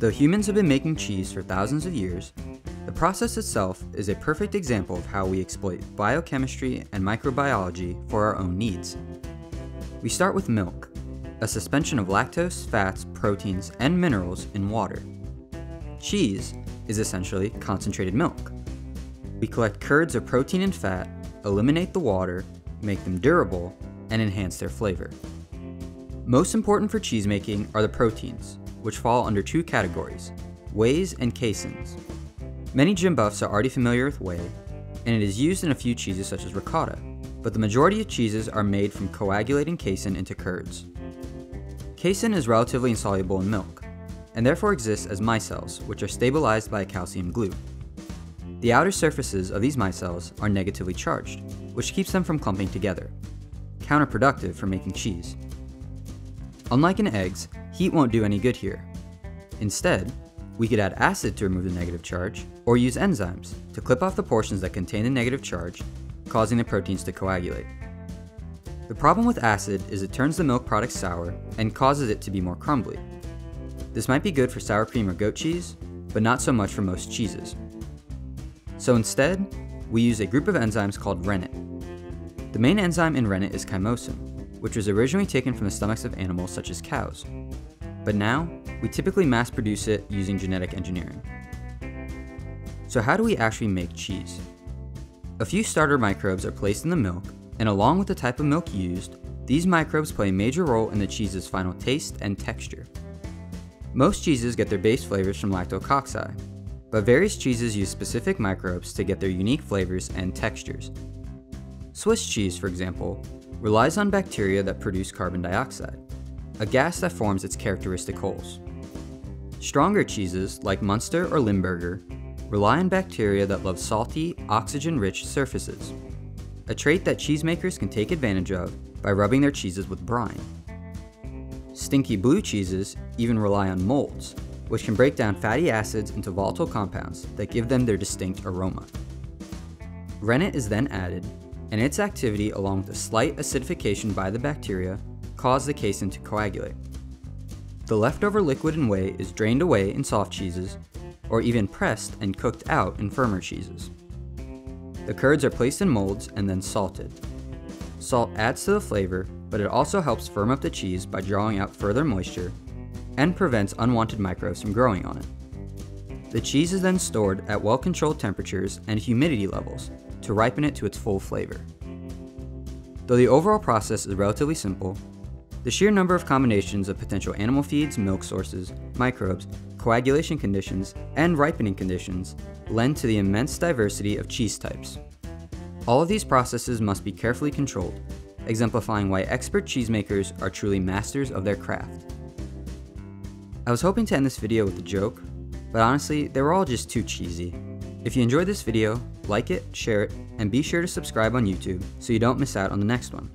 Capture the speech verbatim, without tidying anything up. Though humans have been making cheese for thousands of years, the process itself is a perfect example of how we exploit biochemistry and microbiology for our own needs. We start with milk, a suspension of lactose, fats, proteins, and minerals in water. Cheese is essentially concentrated milk. We collect curds of protein and fat, eliminate the water, make them durable, and enhance their flavor. Most important for cheesemaking are the proteins, which fall under two categories, wheys and caseins. Many gym buffs are already familiar with whey, and it is used in a few cheeses such as ricotta, but the majority of cheeses are made from coagulating casein into curds. Casein is relatively insoluble in milk, and therefore exists as micelles, which are stabilized by a calcium glue. The outer surfaces of these micelles are negatively charged, which keeps them from clumping together, counterproductive for making cheese. Unlike in eggs, heat won't do any good here. Instead, we could add acid to remove the negative charge, or use enzymes to clip off the portions that contain the negative charge, causing the proteins to coagulate. The problem with acid is it turns the milk product sour and causes it to be more crumbly. This might be good for sour cream or goat cheese, but not so much for most cheeses. So instead, we use a group of enzymes called rennet. The main enzyme in rennet is chymosin, which was originally taken from the stomachs of animals such as cows. But now, we typically mass produce it using genetic engineering. So how do we actually make cheese? A few starter microbes are placed in the milk, and along with the type of milk used, these microbes play a major role in the cheese's final taste and texture. Most cheeses get their base flavors from lactococci, but various cheeses use specific microbes to get their unique flavors and textures. Swiss cheese, for example, relies on bacteria that produce carbon dioxide, a gas that forms its characteristic holes. Stronger cheeses, like Munster or Limburger, rely on bacteria that love salty, oxygen-rich surfaces, a trait that cheesemakers can take advantage of by rubbing their cheeses with brine. Stinky blue cheeses even rely on molds, which can break down fatty acids into volatile compounds that give them their distinct aroma. Rennet is then added, and its activity along with a slight acidification by the bacteria cause the casein to coagulate. The leftover liquid in whey is drained away in soft cheeses, or even pressed and cooked out in firmer cheeses. The curds are placed in molds and then salted. Salt adds to the flavor, but it also helps firm up the cheese by drawing out further moisture and prevents unwanted microbes from growing on it. The cheese is then stored at well-controlled temperatures and humidity levels to ripen it to its full flavor. Though the overall process is relatively simple, the sheer number of combinations of potential animal feeds, milk sources, microbes, coagulation conditions, and ripening conditions lend to the immense diversity of cheese types. All of these processes must be carefully controlled, exemplifying why expert cheesemakers are truly masters of their craft. I was hoping to end this video with a joke, but honestly, they were all just too cheesy. If you enjoyed this video, like it, share it, and be sure to subscribe on YouTube so you don't miss out on the next one.